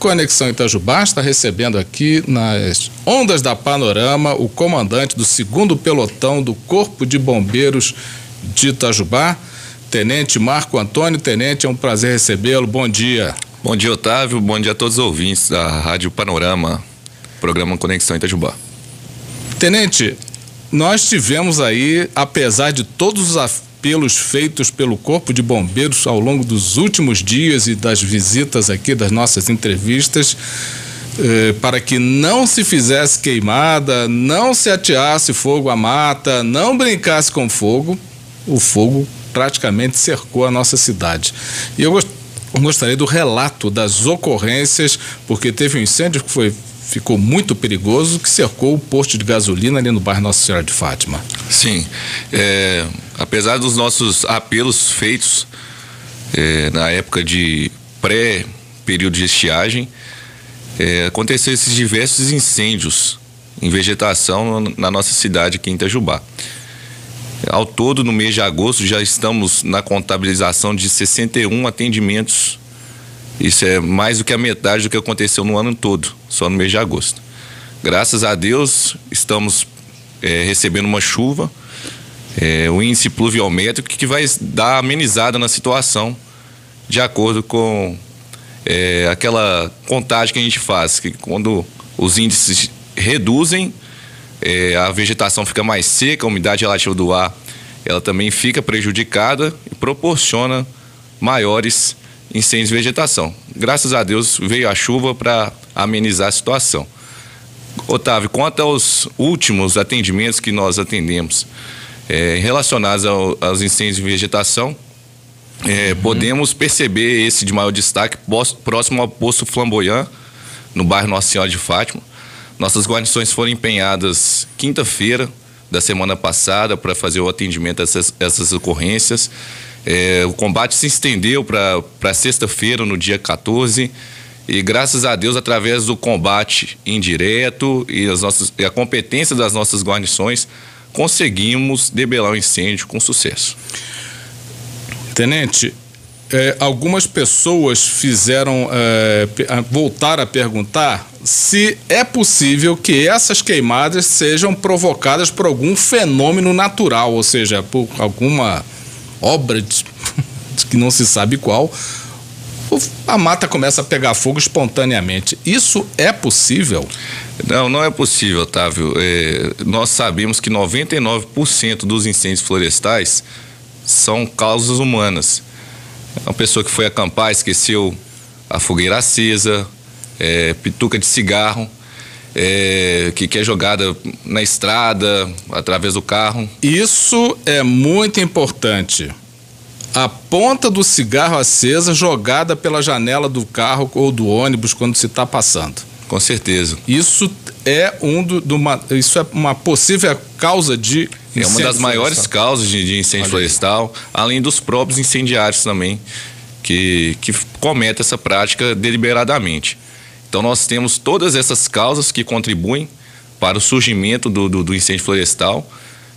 Conexão Itajubá está recebendo aqui nas ondas da Panorama o comandante do 2º pelotão do Corpo de Bombeiros de Itajubá, Tenente Marco Antônio. Tenente, é um prazer recebê-lo. Bom dia. Bom dia, Otávio. Bom dia a todos os ouvintes da Rádio Panorama, programa Conexão Itajubá. Tenente, nós tivemos aí, apesar de todos os apelos feitos pelo Corpo de Bombeiros ao longo dos últimos dias e das visitas aqui, das nossas entrevistas, para que não se fizesse queimada, não se ateasse fogo à mata, não brincasse com fogo, o fogo praticamente cercou a nossa cidade. E eu gostaria do relato das ocorrências, porque teve um incêndio que ficou muito perigoso, que cercou o posto de gasolina ali no bairro Nossa Senhora de Fátima. Sim, apesar dos nossos apelos feitos na época de pré-período de estiagem, aconteceram esses diversos incêndios em vegetação na nossa cidade aqui em Itajubá. Ao todo, no mês de agosto, já estamos na contabilização de 61 atendimentos. Isso é mais do que a metade do que aconteceu no ano todo, só no mês de agosto. Graças a Deus, estamos recebendo uma chuva, o índice pluviométrico que vai dar amenizada na situação, de acordo com aquela contagem que a gente faz, que quando os índices reduzem, a vegetação fica mais seca, a umidade relativa do ar ela também fica prejudicada e proporciona maiores incêndios de vegetação. Graças a Deus veio a chuva para amenizar a situação. Otávio, quanto aos últimos atendimentos que nós atendemos relacionados aos incêndios de vegetação, podemos perceber esse de maior destaque próximo ao posto Flamboyant, no bairro Nossa Senhora de Fátima. Nossas guarnições foram empenhadas quinta-feira da semana passada para fazer o atendimento a essas ocorrências. O combate se estendeu para sexta-feira, no dia 14, e graças a Deus, através do combate indireto e a competência das nossas guarnições, conseguimos debelar o incêndio com sucesso. Tenente, algumas pessoas fizeram voltar a perguntar se é possível que essas queimadas sejam provocadas por algum fenômeno natural, ou seja, por alguma obra de que não se sabe qual, a mata começa a pegar fogo espontaneamente. Isso é possível? Não, não é possível, Otávio. Nós sabemos que 99% dos incêndios florestais são causas humanas. Uma pessoa que foi acampar, esqueceu a fogueira acesa, pituca de cigarro, que é jogada na estrada, através do carro. Isso é muito importante. A ponta do cigarro acesa jogada pela janela do carro ou do ônibus quando se está passando. Com certeza. Isso é uma possível causa de incêndio. É uma das maiores causas de incêndio florestal, além dos próprios incendiários também, que cometem essa prática deliberadamente. Então nós temos todas essas causas que contribuem para o surgimento do incêndio florestal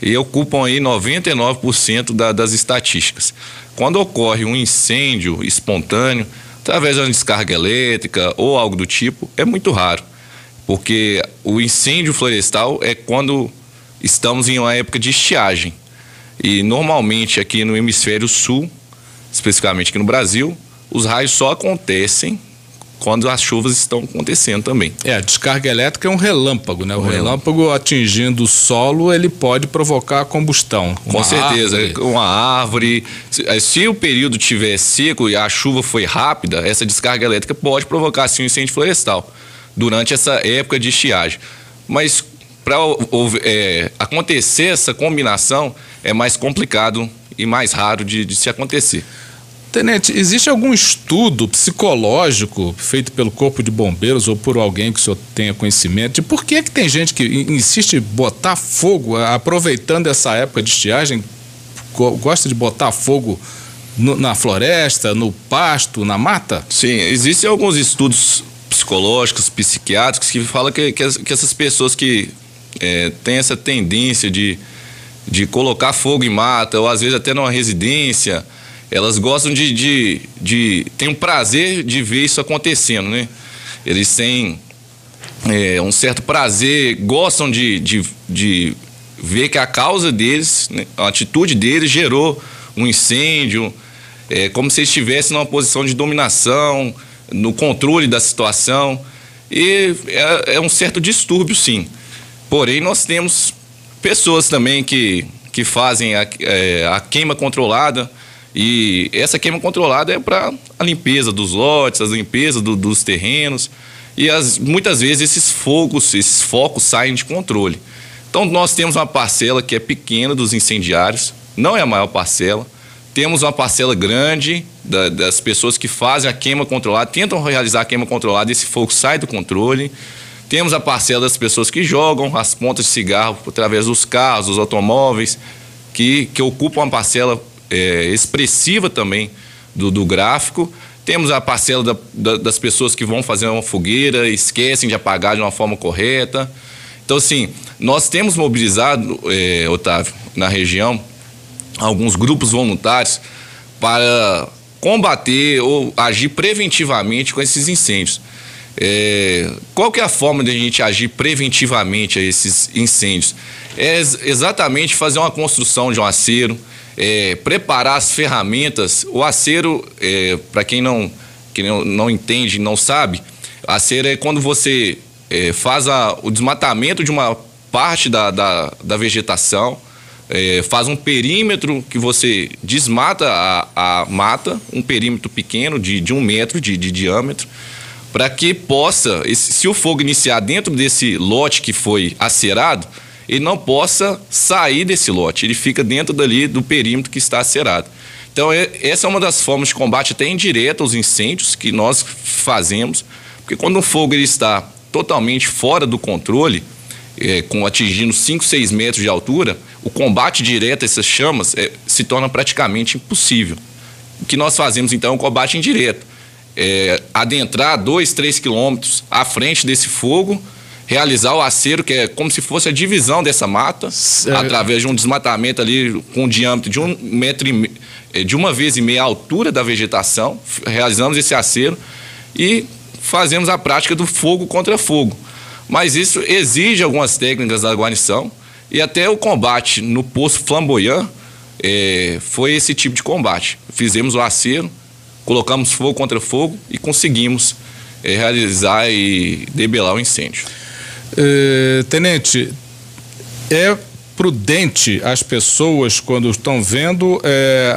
e ocupam aí 99% das estatísticas. Quando ocorre um incêndio espontâneo, através de uma descarga elétrica ou algo do tipo, é muito raro. Porque o incêndio florestal é quando estamos em uma época de estiagem. E normalmente aqui no hemisfério sul, especificamente aqui no Brasil, os raios só acontecem quando as chuvas estão acontecendo também. A descarga elétrica é um relâmpago, né? O relâmpago atingindo o solo, ele pode provocar combustão. Com certeza, uma árvore. Se o período estiver seco e a chuva foi rápida, essa descarga elétrica pode provocar sim um incêndio florestal durante essa época de estiagem. Mas para acontecer essa combinação é mais complicado e mais raro de se acontecer. Tenente, existe algum estudo psicológico feito pelo Corpo de Bombeiros ou por alguém que o senhor tenha conhecimento de por que é que tem gente que insiste em botar fogo, aproveitando essa época de estiagem, gosta de botar fogo na floresta, no pasto, na mata? Sim, existem alguns estudos psicológicos, psiquiátricos, que falam que essas pessoas que têm essa tendência de colocar fogo em mata, ou às vezes até numa residência, elas gostam tem um prazer de ver isso acontecendo, né? Eles têm um certo prazer, gostam de ver que a causa deles, né, a atitude deles gerou um incêndio, como se estivesse numa posição de dominação, no controle da situação, e é um certo distúrbio, sim. Porém, nós temos pessoas também que fazem a queima controlada, e essa queima controlada é para a limpeza dos lotes, a limpeza dos terrenos, e muitas vezes esses focos saem de controle. Então, nós temos uma parcela que é pequena dos incendiários, não é a maior parcela. Temos uma parcela grande das pessoas que fazem a queima controlada, tentam realizar a queima controlada e esse fogo sai do controle. Temos a parcela das pessoas que jogam as pontas de cigarro através dos carros, dos automóveis, que ocupam uma parcela expressiva também do gráfico. Temos a parcela das pessoas que vão fazer uma fogueira e esquecem de apagar de uma forma correta. Então, assim, nós temos mobilizado, Otávio, na região, alguns grupos voluntários para combater ou agir preventivamente com esses incêndios. Qual que é a forma de a gente agir preventivamente a esses incêndios? É exatamente fazer uma construção de um aceiro, preparar as ferramentas. O aceiro, para quem não entende, não sabe, aceiro é quando você faz o desmatamento de uma parte da vegetação, faz um perímetro que você desmata a mata, um perímetro pequeno de 1 metro de diâmetro, para que possa, se o fogo iniciar dentro desse lote que foi acerado, ele não possa sair desse lote, ele fica dentro dali do perímetro que está acerado. Então essa é uma das formas de combate até indireta aos incêndios que nós fazemos, porque quando o fogo ele está totalmente fora do controle, atingindo 5, 6 metros de altura, o combate direto a essas chamas se torna praticamente impossível. O que nós fazemos então é um combate indireto. Adentrar 2, 3 quilômetros à frente desse fogo, realizar o aceiro, que é como se fosse a divisão dessa mata, através de um desmatamento ali com um diâmetro de 1 metro e meio, de 1,5 vezes a altura da vegetação, realizamos esse aceiro e fazemos a prática do fogo contra fogo. Mas isso exige algumas técnicas da guarnição, e até o combate no posto Flamboyant foi esse tipo de combate. Fizemos o aceiro, colocamos fogo contra fogo e conseguimos realizar e debelar o incêndio. Tenente, é prudente as pessoas quando estão vendo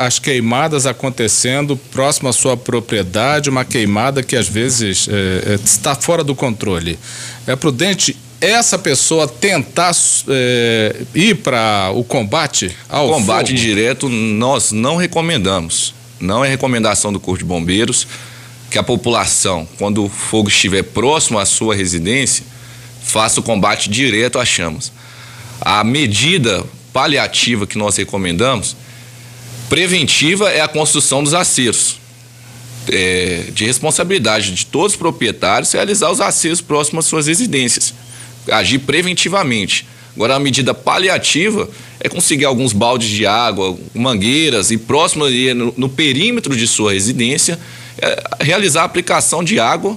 as queimadas acontecendo próximo à sua propriedade, uma queimada que às vezes está fora do controle? É prudente essa pessoa tentar ir para o combate ao fogo? Combate direto nós não recomendamos. Não é recomendação do Corpo de Bombeiros que a população, quando o fogo estiver próximo à sua residência, faça o combate direto às chamas. A medida paliativa que nós recomendamos, preventiva, é a construção dos aceros. De responsabilidade de todos os proprietários realizar os aceros próximos às suas residências. Agir preventivamente. Agora, a medida paliativa é conseguir alguns baldes de água, mangueiras, e próximo ali no perímetro de sua residência, realizar a aplicação de água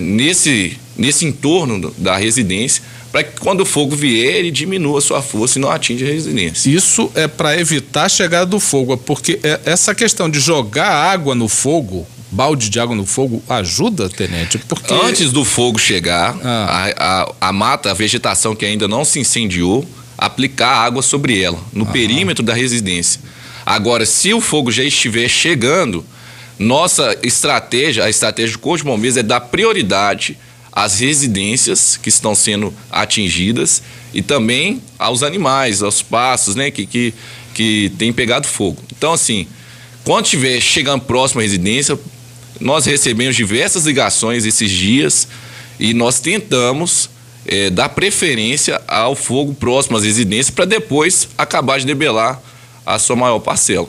nesse entorno da residência, para que quando o fogo vier, ele diminua a sua força e não atinge a residência. Isso é para evitar a chegada do fogo, porque essa questão de jogar água no fogo, balde de água no fogo, ajuda, Tenente? Porque antes do fogo chegar, a mata, a vegetação que ainda não se incendiou, aplicar água sobre ela, no perímetro da residência. Agora, se o fogo já estiver chegando, nossa estratégia, a estratégia do Corpo de Bombeiros é dar prioridade às residências que estão sendo atingidas e também aos animais, aos passos, né, que têm pegado fogo. Então, assim, quando estiver chegando próximo à residência, nós recebemos diversas ligações esses dias e nós tentamos dar preferência ao fogo próximo às residências para depois acabar de debelar a sua maior parcela.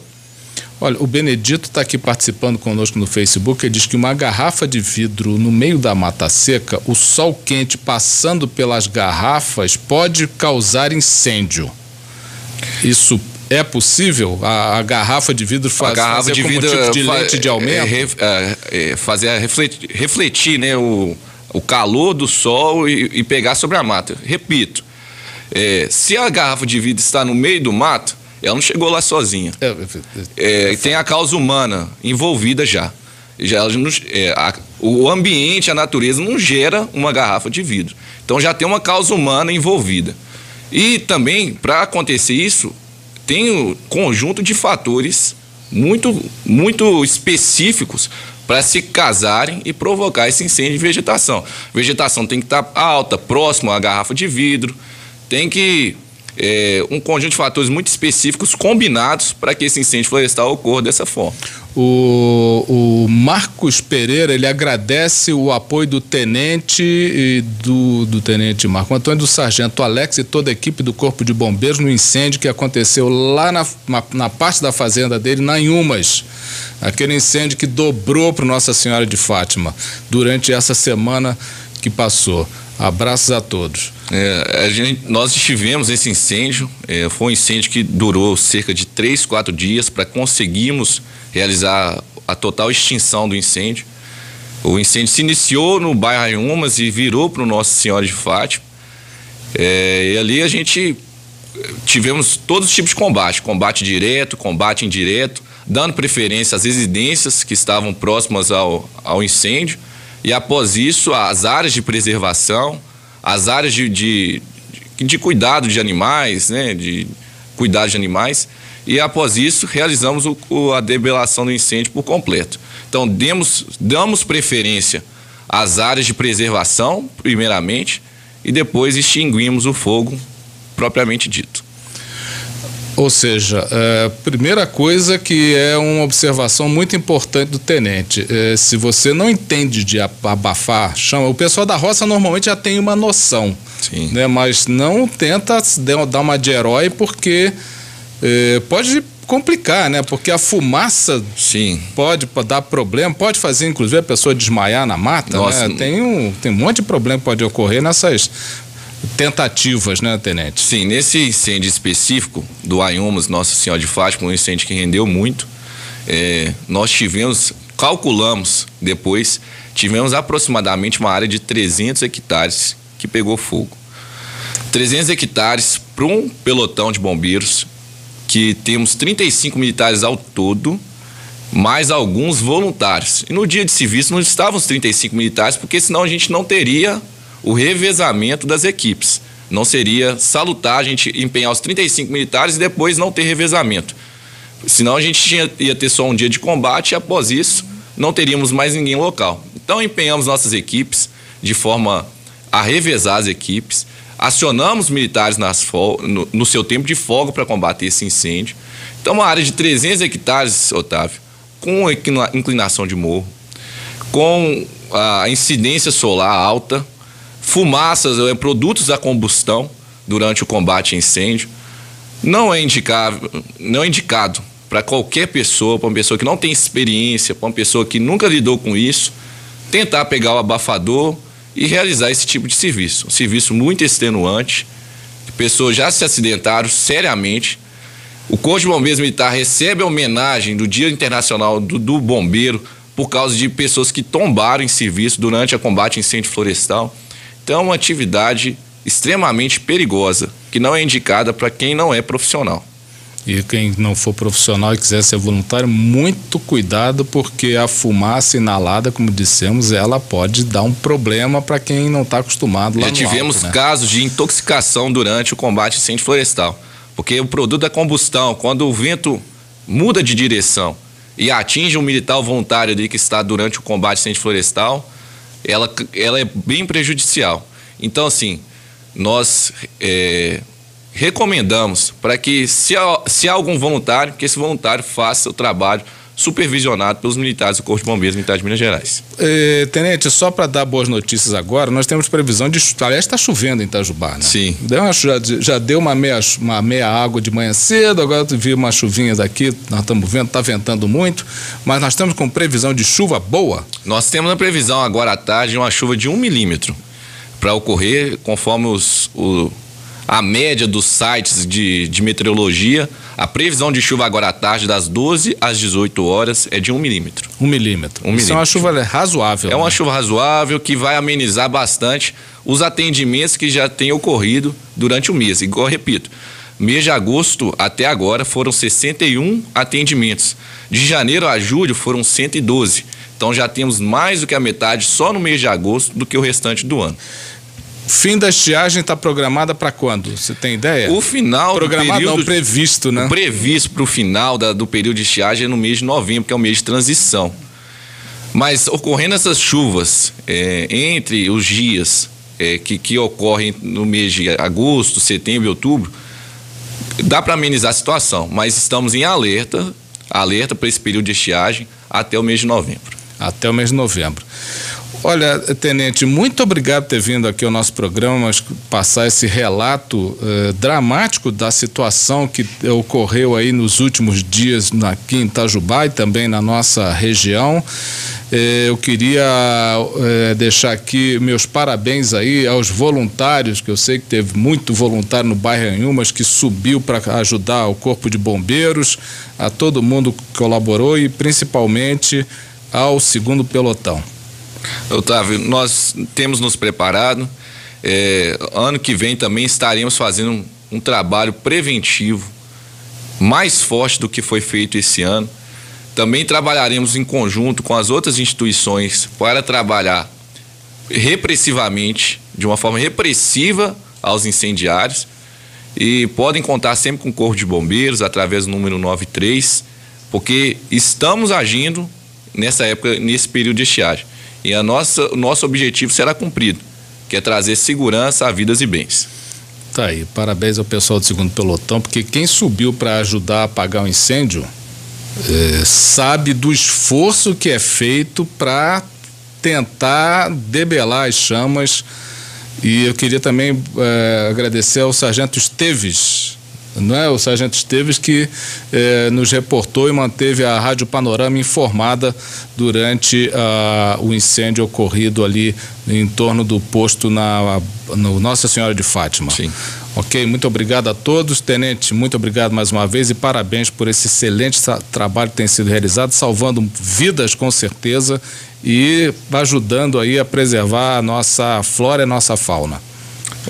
Olha, o Benedito está aqui participando conosco no Facebook. Ele diz que uma garrafa de vidro no meio da mata seca, o sol quente passando pelas garrafas pode causar incêndio. Isso É possível a garrafa de vidro fazer como tipo de lente de aumento? Fazer refletir, né, o calor do sol e pegar sobre a mata. Repito, se a garrafa de vidro está no meio do mato, ela não chegou lá sozinha. Tem a causa humana envolvida já. O ambiente, a natureza não gera uma garrafa de vidro. Então já tem uma causa humana envolvida. E também, para acontecer isso, tem um conjunto de fatores muito específicos para se casarem e provocar esse incêndio de vegetação. A vegetação tem que estar alta, próximo à garrafa de vidro, tem que um conjunto de fatores muito específicos combinados para que esse incêndio florestal ocorra dessa forma. O Marcos Pereira, ele agradece o apoio do tenente e do tenente Marco Antônio, do sargento Alex e toda a equipe do Corpo de Bombeiros no incêndio que aconteceu lá na parte da fazenda dele, na Inhumas. Aquele incêndio que dobrou para Nossa Senhora de Fátima durante essa semana que passou. Abraços a todos. Nós estivemos nesse incêndio, foi um incêndio que durou cerca de 3 a 4 dias para conseguirmos realizar a total extinção do incêndio. O incêndio se iniciou no bairro Inhumas e virou para o Nossa Senhora de Fátima. E ali a gente tivemos todos os tipos de combate, combate direto, combate indireto, dando preferência às residências que estavam próximas ao incêndio. E após isso, as áreas de preservação, as áreas de cuidado de animais, né, de cuidado de animais, e após isso realizamos a debelação do incêndio por completo. Então damos preferência às áreas de preservação, primeiramente, e depois extinguimos o fogo propriamente dito. Ou seja, primeira coisa que é uma observação muito importante do tenente, se você não entende de abafar chama, o pessoal da roça normalmente já tem uma noção, sim, né? Mas não tenta dar uma de herói porque pode complicar, né? Porque a fumaça, sim, pode dar problema, pode fazer inclusive a pessoa desmaiar na mata. Nossa, né? Tem um monte de problema que pode ocorrer nessas tentativas, né, tenente? Sim, nesse incêndio específico do Aiumas, Nossa Senhora de Fátima, um incêndio que rendeu muito, nós tivemos aproximadamente uma área de 300 hectares que pegou fogo. 300 hectares para um pelotão de bombeiros, que temos 35 militares ao todo, mais alguns voluntários. E no dia de serviço não estavam os 35 militares, porque senão a gente não teria o revezamento das equipes. Não seria salutar a gente empenhar os 35 militares e depois não ter revezamento. Senão a gente ia ter só um dia de combate e após isso não teríamos mais ninguém local. Então empenhamos nossas equipes de forma a revezar as equipes, acionamos militares no seu tempo de folga para combater esse incêndio. Então uma área de 300 hectares, Otávio, com inclinação de morro, com a incidência solar alta, fumaças, produtos da combustão durante o combate a incêndio. Não é indicado para qualquer pessoa, para uma pessoa que não tem experiência, para uma pessoa que nunca lidou com isso, tentar pegar o abafador e realizar esse tipo de serviço. Um serviço muito extenuante, pessoas já se acidentaram seriamente. O Corpo de Bombeiros Militar recebe a homenagem do Dia Internacional do Bombeiro por causa de pessoas que tombaram em serviço durante o combate a incêndio florestal. Então, uma atividade extremamente perigosa, que não é indicada para quem não é profissional. E quem não for profissional e quiser ser voluntário, muito cuidado, porque a fumaça inalada, como dissemos, ela pode dar um problema para quem não está acostumado lá no alto, né? Já tivemos casos de intoxicação durante o combate a incêndio florestal, porque o produto da combustão, quando o vento muda de direção e atinge um militar voluntário ali que está durante o combate a incêndio florestal, ela é bem prejudicial. Então, assim, nós recomendamos para que, se há algum voluntário, que esse voluntário faça o trabalho supervisionado pelos militares do Corpo de Bombeiros Militar de Minas Gerais. Tenente, só para dar boas notícias agora, nós temos previsão de... Aliás, está chovendo em Itajubá, né? Sim. Já deu uma meia água de manhã cedo, agora eu vi uma chuvinha daqui, nós estamos vendo, está ventando muito, mas nós estamos com previsão de chuva boa? Nós temos a previsão agora à tarde uma chuva de 1 milímetro para ocorrer conforme a média dos sites de meteorologia, a previsão de chuva agora à tarde, das 12 às 18 horas, é de 1 milímetro. 1 milímetro. Isso é uma chuva razoável. É uma chuva razoável que vai amenizar bastante os atendimentos que já têm ocorrido durante o mês. Igual, repito, mês de agosto até agora foram 61 atendimentos. De janeiro a julho foram 112. Então já temos mais do que a metade só no mês de agosto do que o restante do ano. Fim da estiagem está programada para quando? Você tem ideia? O final programado do período, não, previsto, né? Previsto para o final do período de estiagem é no mês de novembro, que é o mês de transição. Mas ocorrendo essas chuvas entre os dias que ocorrem no mês de agosto, setembro e outubro, dá para amenizar a situação, mas estamos em alerta para esse período de estiagem até o mês de novembro. Até o mês de novembro. Olha, Tenente, muito obrigado por ter vindo aqui ao nosso programa, passar esse relato dramático da situação que ocorreu aí nos últimos dias aqui em Itajubá e também na nossa região. Eu queria deixar aqui meus parabéns aí aos voluntários, que eu sei que teve muito voluntário no bairro Inhumas, que subiu para ajudar o Corpo de Bombeiros, a todo mundo que colaborou e principalmente ao segundo pelotão. Otávio, nós temos nos preparado, ano que vem também estaremos fazendo um trabalho preventivo mais forte do que foi feito esse ano. Também trabalharemos em conjunto com as outras instituições para trabalhar repressivamente, de uma forma repressiva aos incendiários, e podem contar sempre com o Corpo de Bombeiros através do número 93, porque estamos agindo nessa época, nesse período de estiagem. E o nosso objetivo será cumprido, que é trazer segurança a vidas e bens. Tá aí, parabéns ao pessoal do segundo pelotão, porque quem subiu para ajudar a apagar o incêndio sabe do esforço que é feito para tentar debelar as chamas. E eu queria também agradecer ao Sargento Esteves, não é? O Sargento Esteves que nos reportou e manteve a Rádio Panorama informada durante o incêndio ocorrido ali em torno do posto no Nossa Senhora de Fátima. Sim. Ok, muito obrigado a todos. Tenente, muito obrigado mais uma vez e parabéns por esse excelente trabalho que tem sido realizado, salvando vidas com certeza e ajudando aí a preservar a nossa flora e a nossa fauna.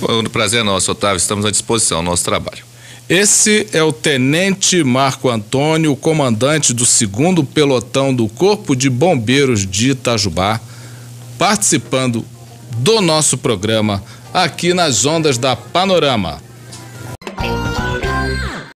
O prazer é nosso, Otávio. Estamos à disposição do nosso trabalho. Esse é o Tenente Marco Antônio, comandante do 2º Pelotão do Corpo de Bombeiros de Itajubá, participando do nosso programa aqui nas ondas da Panorama.